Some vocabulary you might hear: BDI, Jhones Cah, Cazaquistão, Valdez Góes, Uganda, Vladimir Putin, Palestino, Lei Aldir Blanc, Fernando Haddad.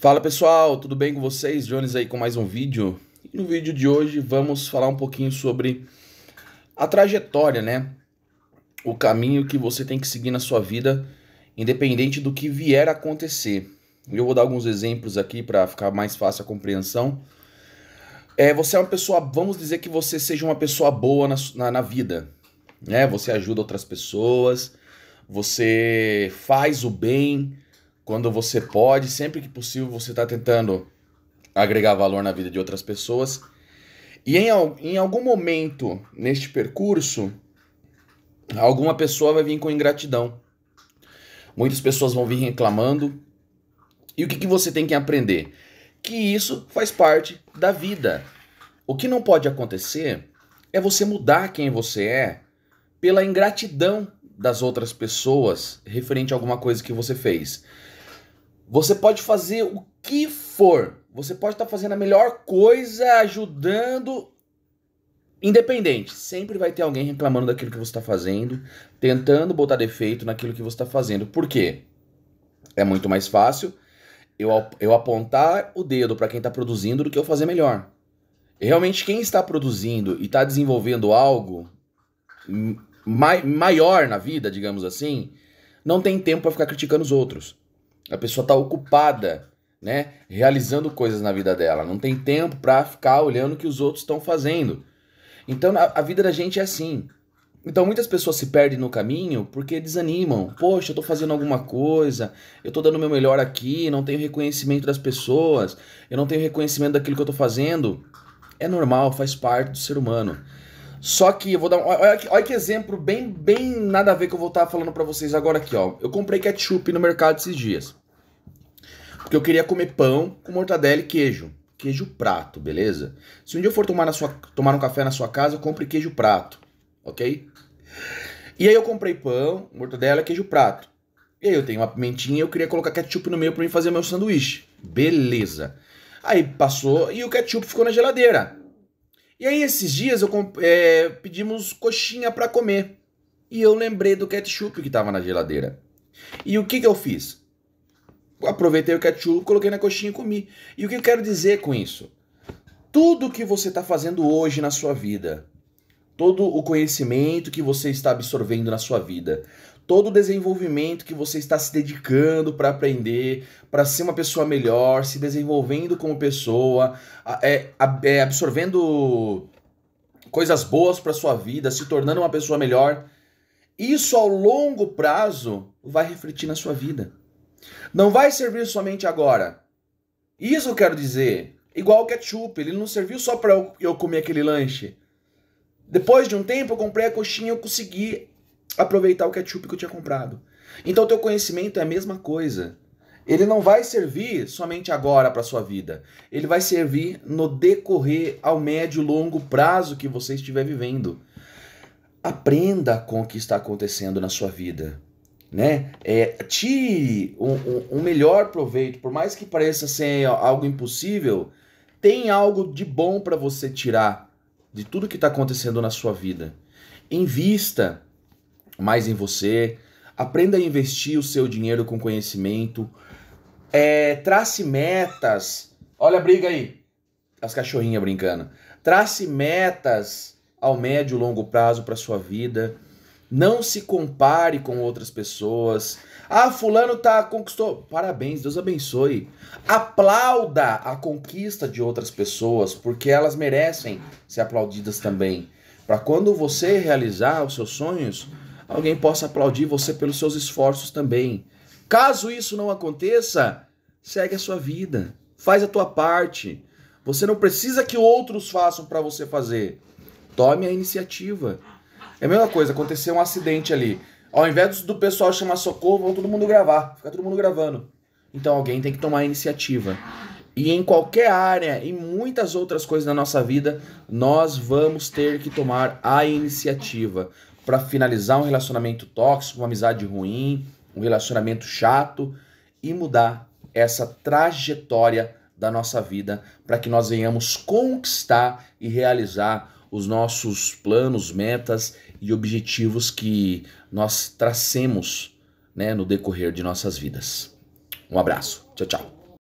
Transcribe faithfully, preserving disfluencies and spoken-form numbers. Fala pessoal, tudo bem com vocês? Jones aí com mais um vídeo. E no vídeo de hoje vamos falar um pouquinho sobre a trajetória, né? O caminho que você tem que seguir na sua vida, independente do que vier a acontecer. Eu vou dar alguns exemplos aqui para ficar mais fácil a compreensão. É, você é uma pessoa, vamos dizer que você seja uma pessoa boa na, na, na vida, né? Você ajuda outras pessoas, você faz o bem. Quando você pode, sempre que possível, você está tentando agregar valor na vida de outras pessoas. E em, em algum momento neste percurso, alguma pessoa vai vir com ingratidão. Muitas pessoas vão vir reclamando. E o que, que você tem que aprender? Que isso faz parte da vida. O que não pode acontecer é você mudar quem você é pela ingratidão das outras pessoas referente a alguma coisa que você fez. Você pode fazer o que for. Você pode estar fazendo a melhor coisa, ajudando, independente. Sempre vai ter alguém reclamando daquilo que você está fazendo, tentando botar defeito naquilo que você está fazendo. Por quê? É muito mais fácil eu, eu apontar o dedo para quem está produzindo do que eu fazer melhor. Realmente, quem está produzindo e está desenvolvendo algo mai, maior na vida, digamos assim, não tem tempo para ficar criticando os outros. A pessoa está ocupada, né, realizando coisas na vida dela. Não tem tempo para ficar olhando o que os outros estão fazendo. Então a, a vida da gente é assim. Então muitas pessoas se perdem no caminho porque desanimam. Poxa, eu estou fazendo alguma coisa, eu estou dando o meu melhor aqui, não tenho reconhecimento das pessoas, eu não tenho reconhecimento daquilo que eu estou fazendo. É normal, faz parte do ser humano. Só que eu vou dar um, olha, que, olha que exemplo bem, bem nada a ver que eu vou estar falando para vocês agora aqui, ó. Eu comprei ketchup no mercado esses dias, porque eu queria comer pão com mortadela e queijo. Queijo prato, beleza? Se um dia eu for tomar, na sua, tomar um café na sua casa, eu compre queijo prato, ok? E aí eu comprei pão, mortadela e queijo prato. E aí eu tenho uma pimentinha e eu queria colocar ketchup no meio para mim fazer meu sanduíche. Beleza. Aí passou e o ketchup ficou na geladeira. E aí esses dias eu é, pedimos coxinha para comer. E eu lembrei do ketchup que estava na geladeira. E o que, que eu fiz? Aproveitei o ketchup, coloquei na coxinha e comi. E o que eu quero dizer com isso? Tudo que você está fazendo hoje na sua vida, todo o conhecimento que você está absorvendo na sua vida, todo o desenvolvimento que você está se dedicando para aprender, para ser uma pessoa melhor, se desenvolvendo como pessoa, é, é, absorvendo coisas boas para sua vida, se tornando uma pessoa melhor, isso ao longo prazo vai refletir na sua vida. Não vai servir somente agora. Isso eu quero dizer. Igual o ketchup, ele não serviu só para eu, eu comer aquele lanche. Depois de um tempo eu comprei a coxinha e eu consegui aproveitar o ketchup que eu tinha comprado. Então o teu conhecimento é a mesma coisa. Ele não vai servir somente agora para sua vida. Ele vai servir no decorrer ao médio e longo prazo que você estiver vivendo. Aprenda com o que está acontecendo na sua vida, né? É, tire um, um, um melhor proveito, por mais que pareça ser algo impossível, tem algo de bom para você tirar de tudo que está acontecendo na sua vida. Invista mais em você, aprenda a investir o seu dinheiro com conhecimento, é, trace metas, olha a briga aí, as cachorrinhas brincando, trace metas ao médio e longo prazo para sua vida, não se compare com outras pessoas. Ah, fulano tá, conquistou, parabéns, Deus abençoe, aplauda a conquista de outras pessoas, porque elas merecem ser aplaudidas também, para quando você realizar os seus sonhos, alguém possa aplaudir você pelos seus esforços também. Caso isso não aconteça, segue a sua vida. Faz a tua parte. Você não precisa que outros façam para você fazer. Tome a iniciativa. É a mesma coisa, aconteceu um acidente ali. Ao invés do pessoal chamar socorro, vão todo mundo gravar. Fica todo mundo gravando. Então alguém tem que tomar a iniciativa. E em qualquer área, em muitas outras coisas da nossa vida, nós vamos ter que tomar a iniciativa. Para finalizar um relacionamento tóxico, uma amizade ruim, um relacionamento chato e mudar essa trajetória da nossa vida para que nós venhamos conquistar e realizar os nossos planos, metas e objetivos que nós tracemos, né, no decorrer de nossas vidas. Um abraço. Tchau, tchau.